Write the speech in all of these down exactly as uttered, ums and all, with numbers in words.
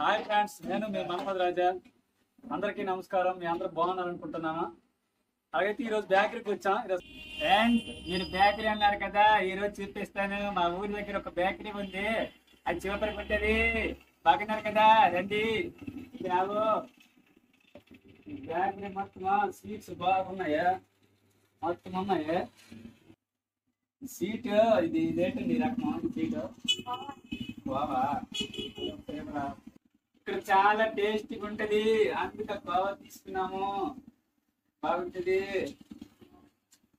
Hi friends, నేను మీ మన్మధరాజా. అందరికీ నమస్కారం. మీ అందరూ బాగున్నారు అనుకుంటున్నాను. అలాగైతే ఈరోజు బేకరీకి వచ్చాం. ఫ్రెండ్స్, మీరు బేకరీ అన్నారు కదా, ఈరోజు చూపిస్తాను. మా ఊరి దగ్గర ఒక బేకరీ ఉంది, అది చివరికి ఉంటుంది. బాగున్నారు కదా, రండి. రావు బేకరీ మొత్తం స్వీట్స్ బాగున్నాయా? మొత్తం ఉన్నాయి. సీట్ ఇది ఇదేంటండి రకం సీట్? గోవా ఇక్కడ చాలా టేస్టీగా ఉంటది, అందుకే గోవా తీసుకున్నాము. బాగుంటది.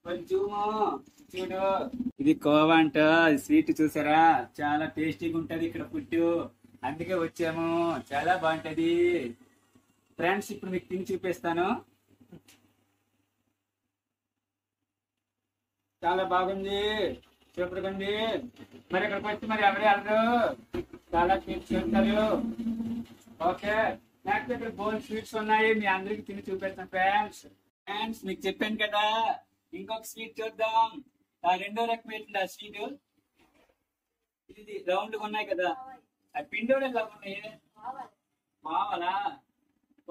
కొంచెము చూడు, ఇది గోవా అంట. ఇది స్వీట్ చూసారా, చాలా టేస్టీగా ఉంటది. ఇక్కడ ఫుడ్ అందుకే వచ్చాము, చాలా బాగుంటది. ఫ్రెండ్స్, ఇప్పుడు మీకు తిని చూపిస్తాను. చాలా బాగుంది, సూపర్గా ఉంది. మరి ఇక్కడికి వచ్చి మరి ఎవరే వెళ్ళరు, చాలా స్వీట్స్ ఉంటారు. ఓకే, నాకు ఇక్కడ బోల్ స్వీట్స్ ఉన్నాయి, మీ అందరికి తిని చూపిస్తాను. ఫ్రెండ్స్ ఫ్రెండ్స్ మీకు చెప్పాను కదా, ఇంకొక స్వీట్ చూద్దాం. ఆ రెండో రకం ఏంటండి ఆ స్వీట్? ఇది రౌండ్గా ఉన్నాయి కదా, ఆ పిండోడే కాకుండా మావాలా?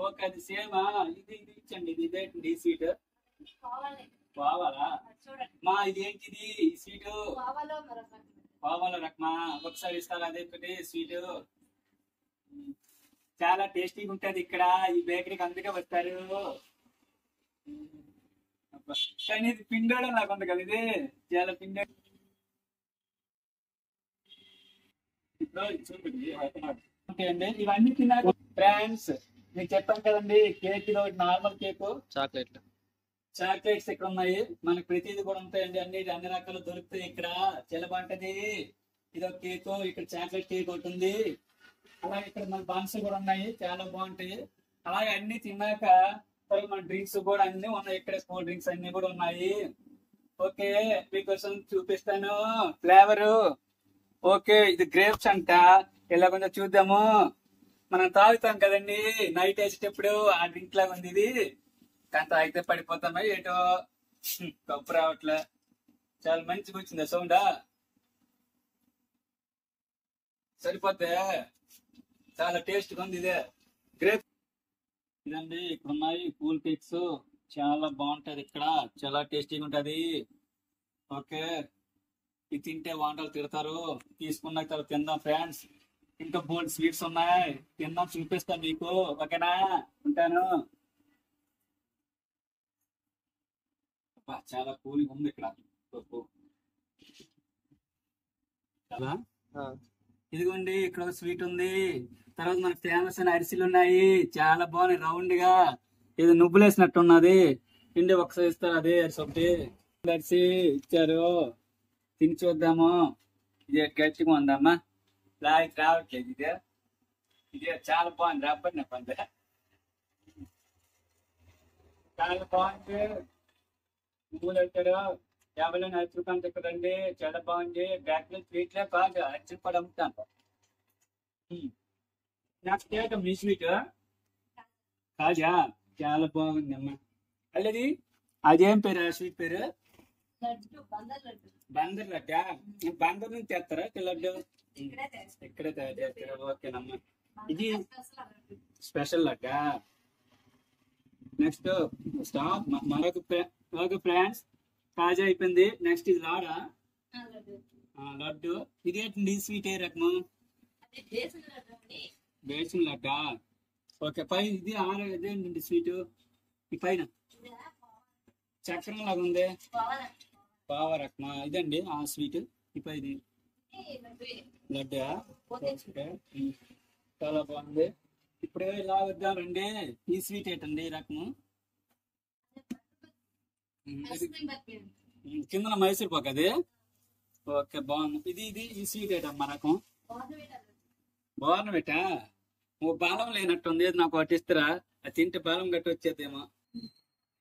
ఓకే, అది సేమా? ఇది ఇది ఇచ్చండి. ఇది ఇదేంటండి ఈ స్వీట్? పావాలా? మా ఇది ఏంటిది స్వీట్? పావాలో రకమా? ఒకసారి ఇస్తారా? అదే ఒకటి స్వీట్ చాలా టేస్టీగా ఉంటది. ఇక్కడ ఈ బేకరీకి అందుకే వస్తారు. కానీ ఇది పిండోడం నాకు ఉంది కదా, ఇది చాలా పిండ. చూడండి, ఇవన్నీ తిన్నాక ఫ్రెండ్స్ మీకు చెప్పాను కదండి, కేక్ ఇది ఒకటి నార్మల్ కేక్, చాక్లెట్ చాక్లెట్స్ ఇక్కడ ఉన్నాయి. మనకి ప్రతిది కూడా ఉంటాయండి, అన్ని అన్ని రకాలు దొరుకుతాయి ఇక్కడ. చాలా బాగుంటది. ఇది ఒక కేక్, ఇక్కడ చాక్లెట్ కేక్ ఒకటి ఉంది. అలాగే ఇక్కడ మన బాన్స్ కూడా ఉన్నాయి, చాలా బాగుంటాయి. అలాగే అన్ని తిన్నాక మన డ్రింక్స్ కూడా అన్ని ఉన్నాయి ఇక్కడ, కూల్ డ్రింక్స్ అన్ని కూడా ఉన్నాయి. ఓకే, మీకోసం చూపిస్తాను ఫ్లేవర్. ఓకే, ఇది గ్రేప్స్ అంట. ఇలా కొంచెం చూద్దాము. మనం తాగుతాం కదండి నైట్ వేసేటప్పుడు, ఆ డ్రింక్ లాగా ఉంది ఇది. కానీ తాగితే పడిపోతామా ఏటో, కప్పు రావట్లే. చాలా మంచిగా వచ్చిందా సౌండా? సరిపోతే చాలా టేస్ట్గా ఉంది ఇదే గ్రేప్. ఇదండి ఇక్కడ ఉన్నాయి కూల్ కేక్స్, చాలా బాగుంటది ఇక్కడ, చాలా టేస్టీగా ఉంటది. ఓకే, ఇది తింటే వంటలు తిడతారు. తీసుకున్న తర్వాత తిందాం ఫ్రెండ్స్. ఇంకా బోల్డ్ స్వీట్స్ ఉన్నాయి, తిందాం, చూపిస్తాను మీకు. ఓకేనా, ఉంటాను. చాలా కూలింగ్ ఉంది ఇక్కడ. ఇదిగోండి ఇక్కడ స్వీట్ ఉంది. తర్వాత మనకు ఫేమస్ అయిన అరిసెలు ఉన్నాయి, చాలా బాగున్నాయి. రౌండ్ గా ఇది నువ్వులేసినట్టు ఉన్నది. తిండి ఒకసారి ఇస్తారు, అదే అరిసి ఒకటి అరిసి ఇచ్చారు. తిని చూద్దాము. ఇదే గట్టిగా ఉందమ్మా, లాగి రావట్లేదు. ఇదే ఇదే చాలా బాగుంది. రబ్బర్ నా పంట చాలా బాగుంది. పూలు అంటారు యాభై ఐదు రూపాయలు తక్కువండి, చాలా బాగుంది. బ్యాక్లో స్వీట్లే బాగా అచ్చి కూడా అమ్ముతాను. నెక్స్ట్ ఏట మీ స్వీట్ కాజా, చాలా బాగుంది అమ్మ. అలాది అదేం పేరు ఆ స్వీట్ పేరు? బందర్ లడ్డా. బందర్ నుంచి తెస్తారా లడ్డు? ఇక్కడే తయారు చేస్తారా? ఓకేనమ్మా, ఇది స్పెషల్ లడ్డా. నెక్స్ట్ స్టాప్ మరొక. ఓకే ఫ్రెండ్స్, కాజా అయిపోయింది. నెక్స్ట్ ఇది లాడా లడ్డు. ఇది ఏంటండి స్వీట్? ఏ రకము? బేసన్ లడ్డా. ఓకే, పైన ఇది ఆరు ఇదేంటండి స్వీట్? ఈ పైన చక్రం లాగా ఉంది, పావ రకమా? ఇదండి ఆ స్వీట్. ఈ పైది లడ్డా, చాలా బాగుంది. ఇప్పుడు ఇలా వద్దామండి. ఈ స్వీట్ ఏంటండి రకము? కింద మైసూర్ పాక్ అది. ఓకే, బాగుంది. ఇది ఇది ఈ స్వీట్ ఏంటమ్మా రకం? బోర్నవేట. ఓ బాలం లేనట్టుంది, నాకు ఒకటి ఇస్తారా? అది తింటే బాలం గట్టి వచ్చేదేమో.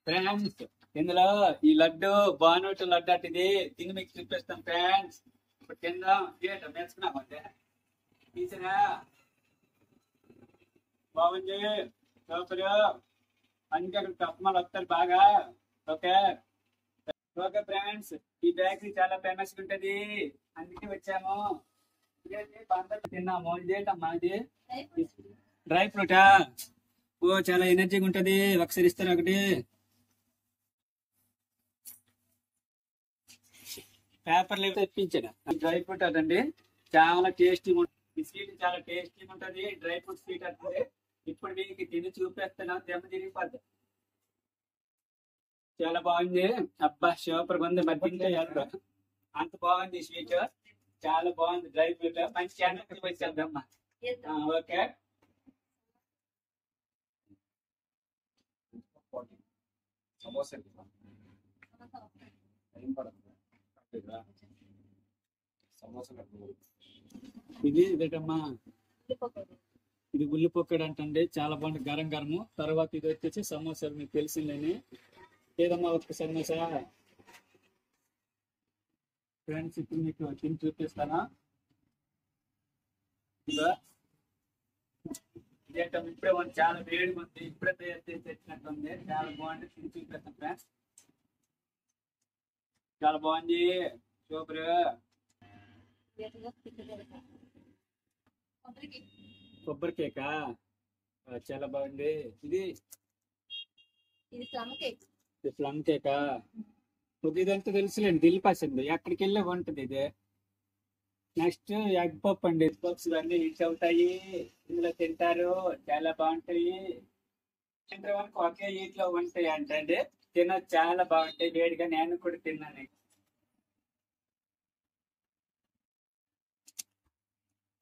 ఫ్రెండ్స్, ఇందులో ఈ లడ్డు బోర్నవేట లడ్డు అట్, ఇది తిని మీకు చూపిస్తాం ఫ్రెండ్స్. ఇప్పుడు కింద ఏంట మెచ్చుకున్నాం అంటే తీసరా? బాగుంది సూపర్. అందుకే అక్కడ కస్టమర్లు వస్తారు బాగా. ఓకే ఓకే ఫ్రెండ్స్, ఈ బేకరీ చాలా ఫేమస్ ఉంటది, అందుకే వచ్చాము. తిన్నాము. ఇదేంటమ్మా ఇది? డ్రై ఫ్రూటా? ఓ చాలా ఎనర్జీగా ఉంటది. ఒకసారి ఇస్తారా? ఒకటి పేపర్ లేకపోతే తెప్పించడా? డ్రై ఫ్రూట్ అదండి, చాలా టేస్టీగా ఉంటుంది. ఈ స్వీట్ చాలా టేస్టీగా ఉంటది, డ్రై ఫ్రూట్ స్వీట్ అంటే. ఇప్పుడు మీకు తిని చూపేస్తాను, దెబ్బ తిరిగిపోద్ది. చాలా బాగుంది, అబ్బా సూపర్ గా ఉంది. మరి అంత బాగుంది ఈ స్వీట్, చాలా బాగుంది. డ్రై ఫ్రూట్ మంచి ఛానల్ వచ్చేద్దమ్మా. ఓకే, ఇది ఇదేటమ్మా, ఇది ఉల్లి పొక్కడు అంటండి, చాలా బాగుంది గరం గరము. తర్వాత ఇది వచ్చేసి సమోసాలు, మీకు తెలిసిందని ఏదమ్మా. ఒక సమోసా ఫ్రెండ్స్, ఇప్పుడు మీకు తిని చూపిస్తానా. ఇదేంటమ్మా, ఇప్పుడే మనం చాలా వేడిగా ఉంది, ఇప్పుడే తయారు చేసి తెచ్చినట్టుంది, చాలా బాగుంది. తిని చూపిస్తాం ఫ్రెండ్స్, చాలా బాగుంది సూపర్. కొబ్బరి కేకా చాలా బాగుంది. ఇది ప్లమ్ కేకా, ఇదంతా తెలుసులేండి, దిల్పాసింది ఎక్కడికి వెళ్ళే ఉంటది ఇది. నెక్స్ట్ ఎగ్ పప్ అండి, ఎగ్ పప్స్ అన్ని రీచ్ అవుతాయి, ఇందులో తింటారు, చాలా బాగుంటాయి. సాయంత్రం వరకు ఒకే ఈట్లో ఉంటాయి అంటే తిన, చాలా బాగుంటాయి వేడిగా. నేను కూడా తిన్నాను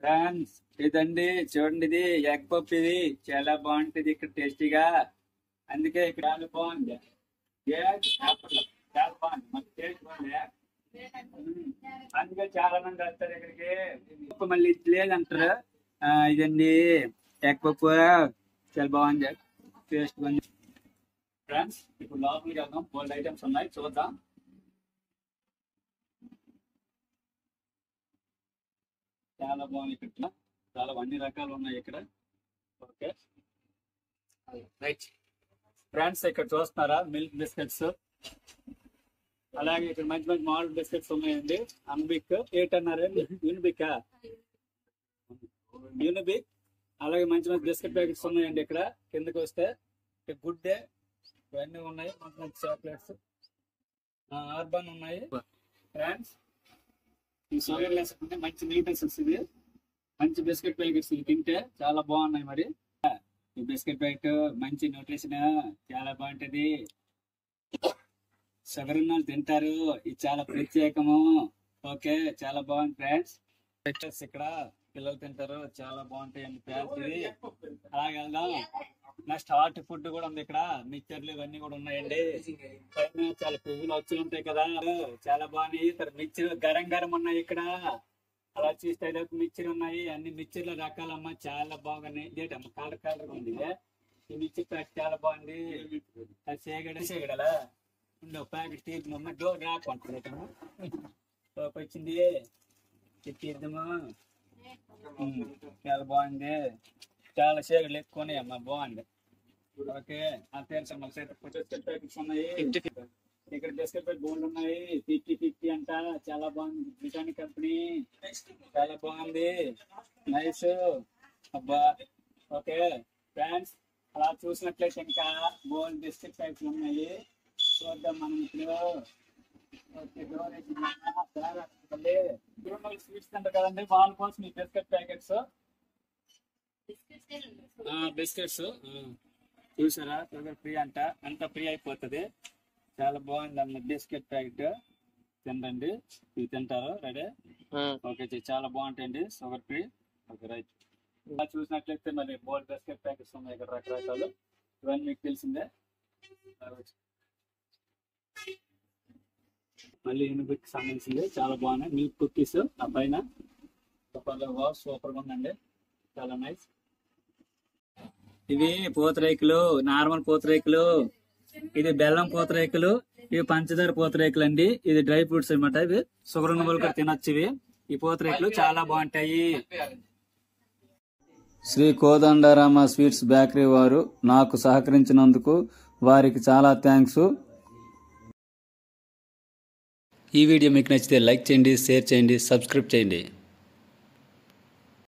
ఫ్రెండ్స్. ఇదండి చూడండి, ఇది ఎగ్ పప్పు, ఇది చాలా బాగుంటుంది ఇక్కడ టేస్టీగా, అందుకే ఇక్కడ చాలా బాగుంది. చాలా బాగుంది, మన టేస్ట్ బాగుంది, అందుకే చాలా మంది వస్తారు ఇక్కడికి. పప్పు మళ్ళీ లేదంటారు. ఇదండి ఎగ్ పప్పు, చాలా బాగుంది, టేస్ట్ బాగుంది ఫ్రెండ్స్. ఇప్పుడు లోపలికి వెళ్దాం, బోల్డ్ ఐటమ్స్ ఉన్నాయి చూద్దాం. చాలా బాగుంది, ఇక్కడ చాలా అన్ని రకాలు ఉన్నాయి ఇక్కడ. ఓకే రైట్ ఫ్రెండ్స్, ఇక్కడ చూస్తున్నారా మిల్క్ బిస్కెట్స్, అలాగే ఇక్కడ మంచి మంచి మాల్ట్ బిస్కెట్స్ ఉన్నాయండి. అన్బిక్ ఏటన్నారు, యూనిబిక్ యూనిబిక్ అలాగే మంచి మంచి బిస్కెట్ ప్యాకెట్స్ ఉన్నాయండి. ఇక్కడ కిందకి వస్తే గుడ్ డే ఇవన్నీ ఉన్నాయి, మంచి మంచి చాక్లెట్స్, ఆర్బన్ ఉన్నాయి ఫ్రెండ్స్. సోయర్లెస్ అంటే మంచి నీట్నెస్ వస్తుంది, మంచి బిస్కెట్ ప్యాకెట్స్ తింటే చాలా బాగున్నాయి. మరి ఈ బిస్కెట్ ప్యాకెట్ మంచి న్యూట్రిషన్, చాలా బాగుంటది. షుగర్ ఉన్న వాళ్ళు తింటారు, ఇది చాలా ప్రత్యేకము. ఓకే చాలా బాగుంది ఫ్రెండ్స్, ప్యాకెట్స్ ఇక్కడ పిల్లలు తింటారు, చాలా బాగుంటాయి అండి ప్యాకెట్. అలాగే వెళ్దాం, నెక్స్ట్ హాట్ ఫుడ్ కూడా ఉంది ఇక్కడ, మిక్చర్లు ఇవన్నీ కూడా ఉన్నాయండి. పైన చాలా పువ్వులు వచ్చులు ఉంటాయి కదా, చాలా బాగున్నాయి. మిక్చర్ గరం గరం ఉన్నాయి ఇక్కడ, అలా చూస్తే మిక్చర్ ఉన్నాయి, అన్ని మిక్చర్ల రకాలమ్మా, చాలా బాగున్నాయి. ఇదేటమ్మ కలర్ కలర్ ఉంది, ఈ మిక్చర్ ప్యాకెట్ చాలా బాగుంది. సేగడ సేగడలా ఉండవు ప్యాకెట్ తీర్థమ్మ, డోర్ రాకుంటాము వచ్చింది తీర్థము, చాలా బాగుంది. చాలా సేగలు ఎక్కువనే అమ్మా, బాగుంది. ఓకే అంతేనమ్మా, బిస్కెట్ ప్యాకెట్స్ ఉన్నాయి ఇక్కడ, బిస్కెట్ ప్యాకెట్ బోర్డు ఉన్నాయి, ఫిఫ్టీ ఫిఫ్టీ అంట, చాలా బాగుంది. బ్రిటానిక్ కంపెనీ, చాలా బాగుంది, నైస్ అబ్బా. ఓకే ఫ్రెండ్స్, అలా చూసినట్లయితే ఇంకా బోర్డు బిస్కెట్ ప్యాకెట్లు ఉన్నాయి, చూద్దాం మనం ఇప్పుడు. స్వీట్స్ అంటారు కదండి, వాళ్ళ కోసం ఈ బిస్కెట్ ప్యాకెట్స్, బిస్కెట్స్ చూసారా, షుగర్ ఫ్రీ అంట, అంత ఫ్రీ అయిపోతుంది, చాలా బాగుంది అన్న. బిస్కెట్ ప్యాకెట్ తినండి, ఇవి తింటారు రెడీ. ఓకే చాలా బాగుంటాయండి, షుగర్ ఫ్రీ. ఓకే రైట్, ఇలా చూసినట్లయితే మరి బోల్డ్ బిస్కెట్ ప్యాకెట్స్ ఉన్నాయి ఇక్కడ రకరకాలు, ఇవన్నీ మీకు తెలిసిందే. మళ్ళీ యూనిబిక్ సంబంధించింది, చాలా బాగున్నాయి. మిల్క్ కుక్కీస్ ఆ పైన సూపర్గా ఉందండి, చాలా నైస్. ఇవి పూతరేకులు, నార్మల్ పూతరేకులు, ఇది బెల్లం పూతరేకులు, ఇవి పంచదార పూతరేకులు అండి. ఇది డ్రై ఫ్రూట్స్ అనమాట, ఇవి షుగర్ ఉన్న వాళ్ళు కూడా తినొచ్చు. ఇవి ఈ పూతరేకులు చాలా బాగుంటాయి. శ్రీ కోదండరామ స్వీట్స్ బేకరీ వారు నాకు సహకరించినందుకు వారికి చాలా థ్యాంక్స్. ఈ వీడియో మీకు నచ్చితే లైక్ చేయండి, షేర్ చేయండి, సబ్స్క్రైబ్ చేయండి.